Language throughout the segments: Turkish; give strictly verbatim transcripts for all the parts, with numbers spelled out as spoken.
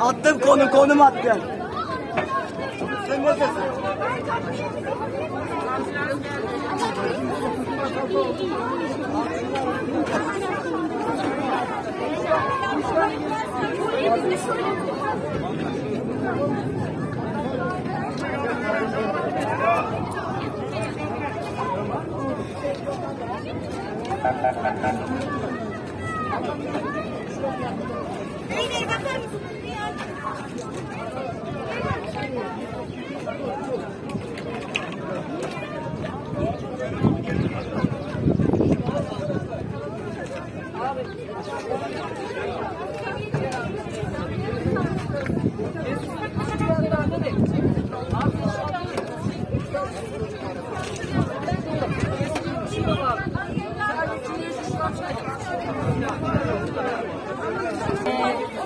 Attım konum, konum attım. Sen neredesin? Beyler bakar mısınız?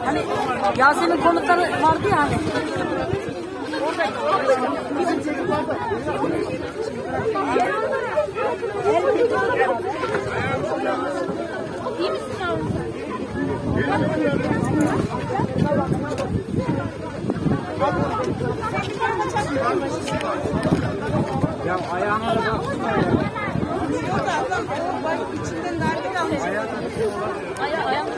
Hani Yasemin konukları vardı ya hani. Ya ayağına da baksana ya. Bak içinden nereden almış? Ayağı ayağına.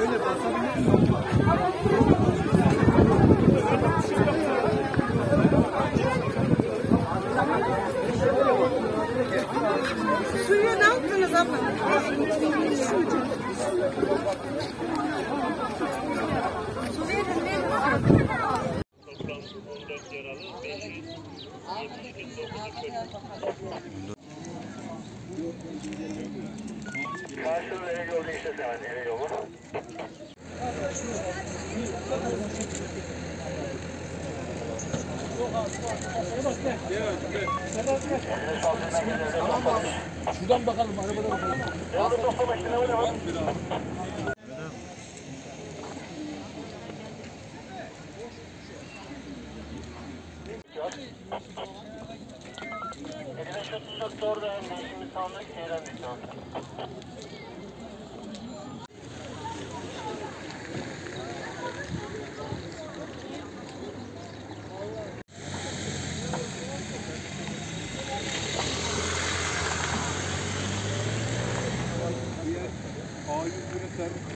Öyle basabilir misin? Suyu ne yaptınız abla? Şuradan bakalım, arabada bakalım. Are you going to